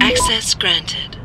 Access granted.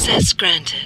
Access granted.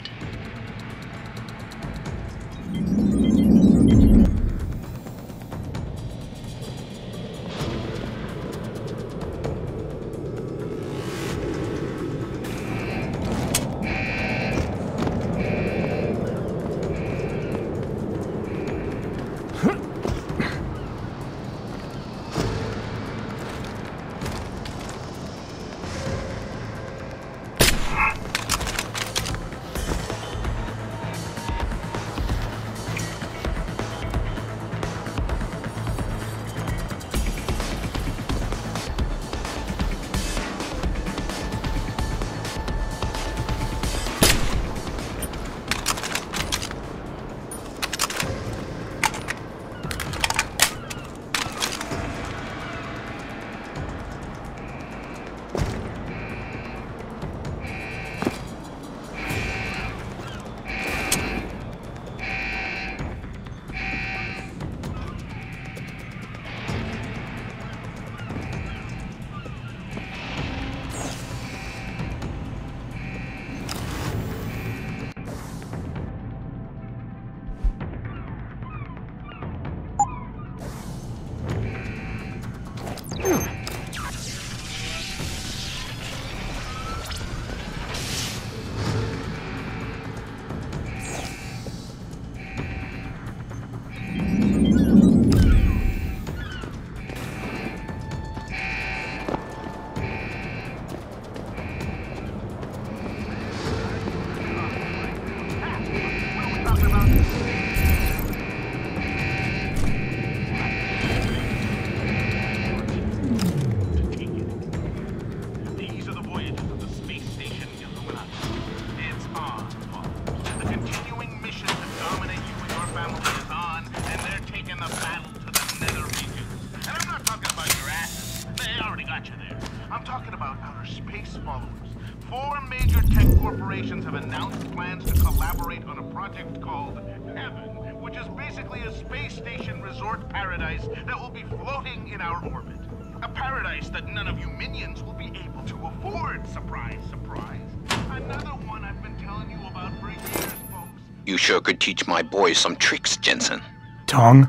You sure could teach my boys some tricks, Jensen. Tongue?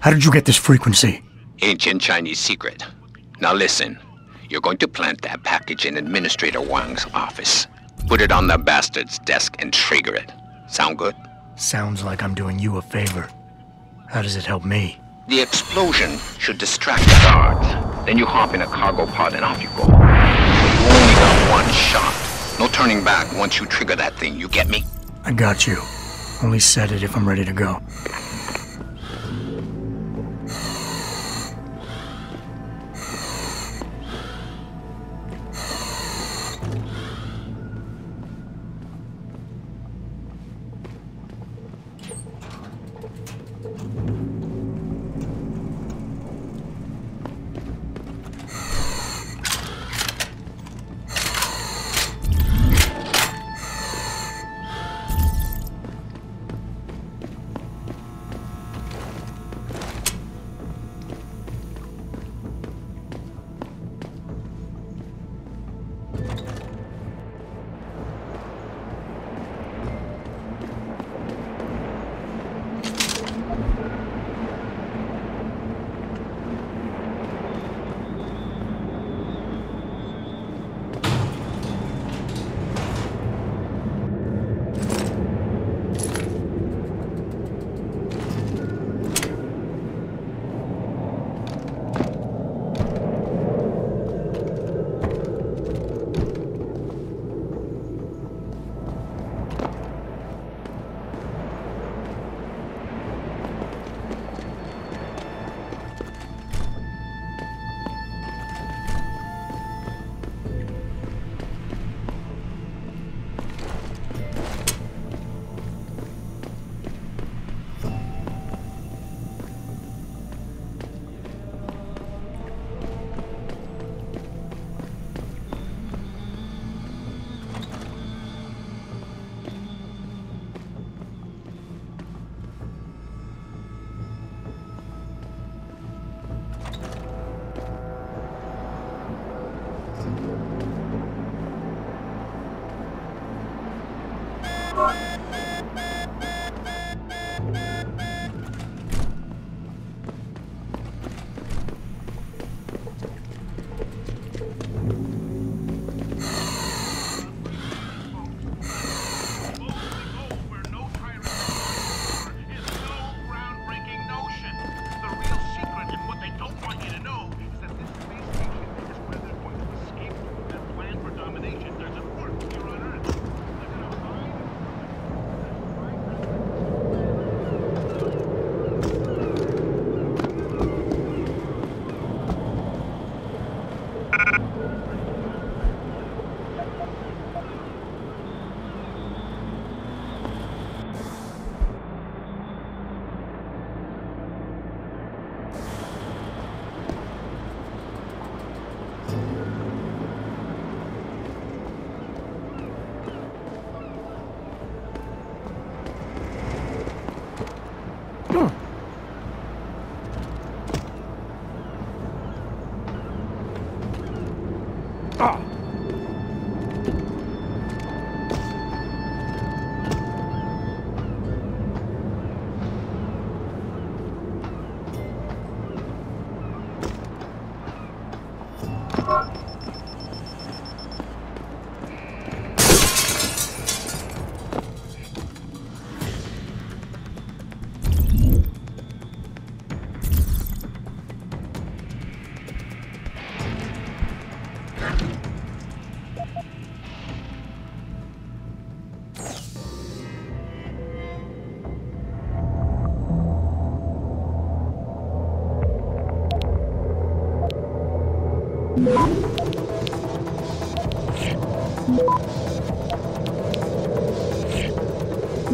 How did you get this frequency? ancient Chinese secret. Now listen, you're going to plant that package in Administrator Wang's office. Put it on the bastard's desk and trigger it. Sound good? Sounds like I'm doing you a favor. How does it help me? The explosion should distract the guards. Then you hop in a cargo pod and off you go. You only got one shot. No turning back once you trigger that thing, you get me? I got you. Only set it if I'm ready to go.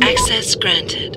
Access granted.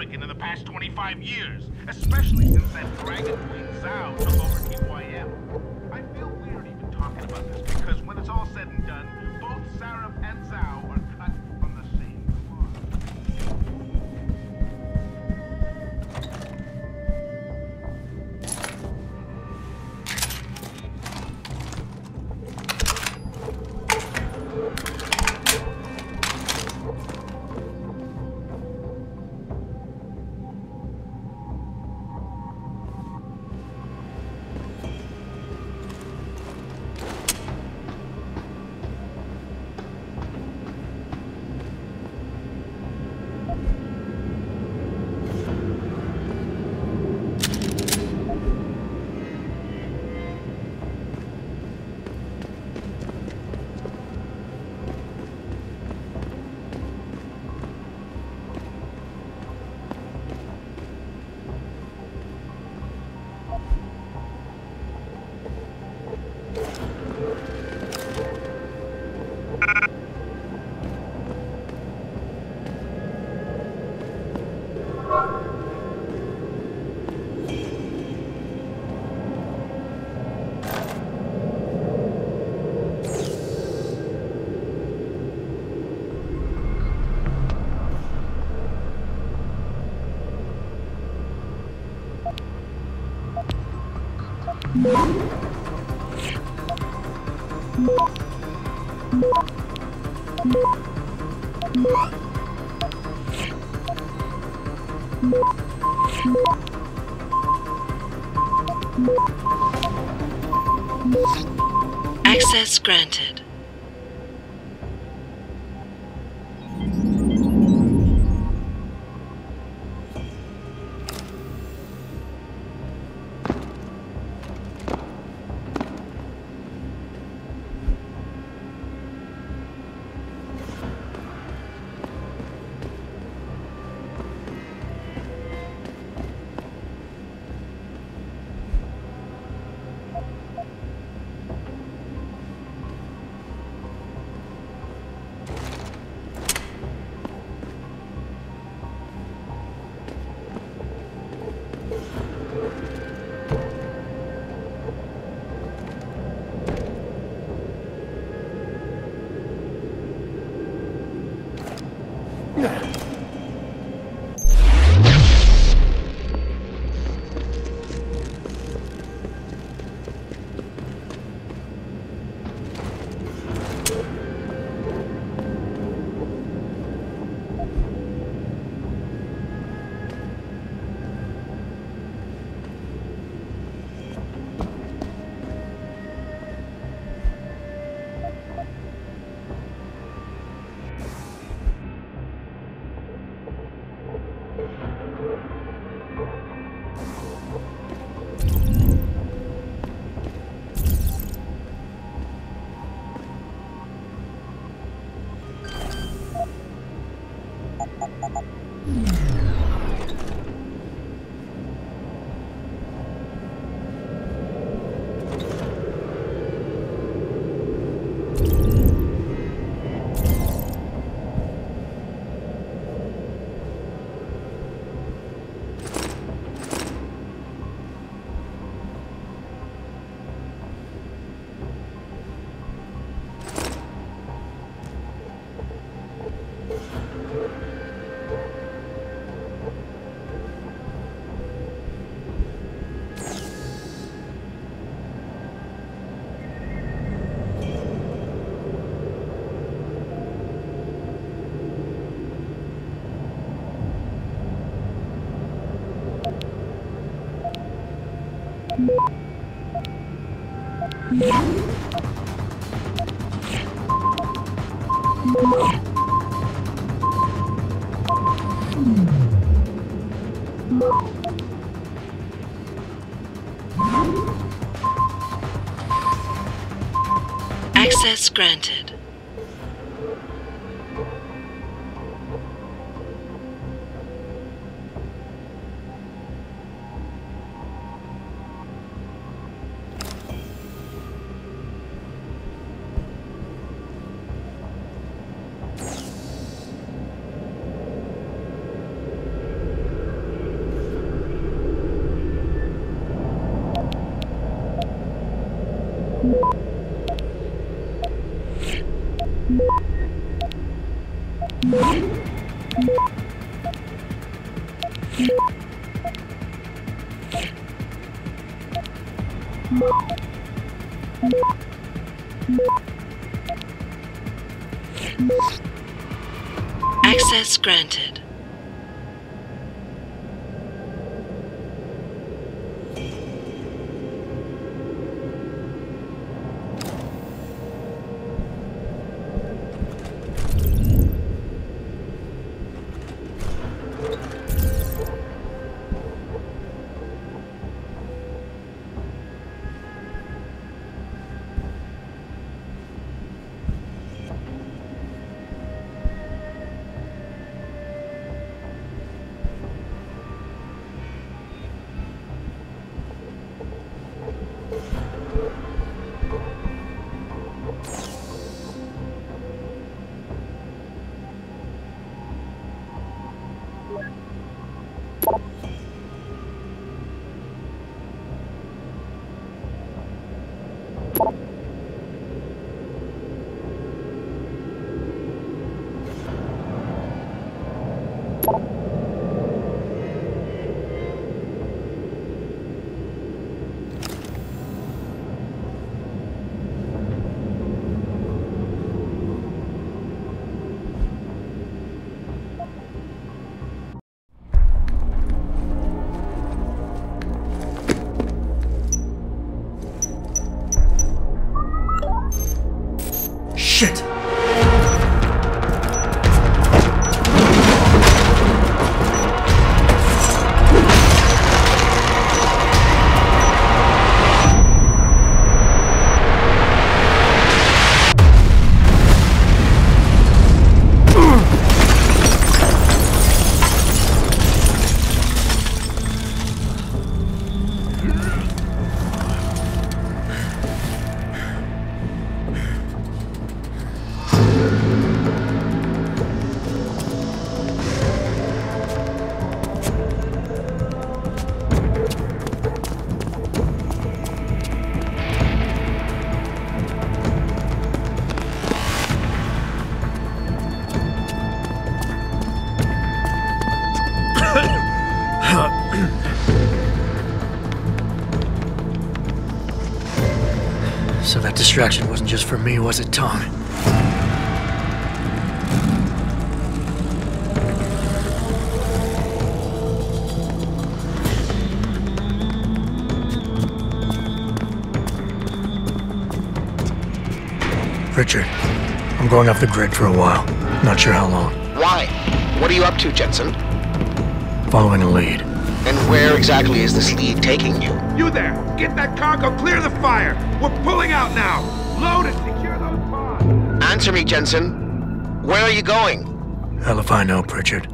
American in the past 25 years, especially since that dragon Wing Zhao took over TYM. I feel weird even talking about this because when it's all said and done, both Saraf and Zhao are cut from the same Access granted. Access granted. Access granted. Shit! So that distraction wasn't just for me, was it, Tom? Pritchard, I'm going off the grid for a while. Not sure how long. Why? What are you up to, Jensen? Following a lead. And where exactly is this lead taking you? You there! Get that cargo, clear the fire! We're pulling out now! Load and secure those bonds! Answer me, Jensen. Where are you going? Hell if I know, Pritchard.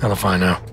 Hell if I know.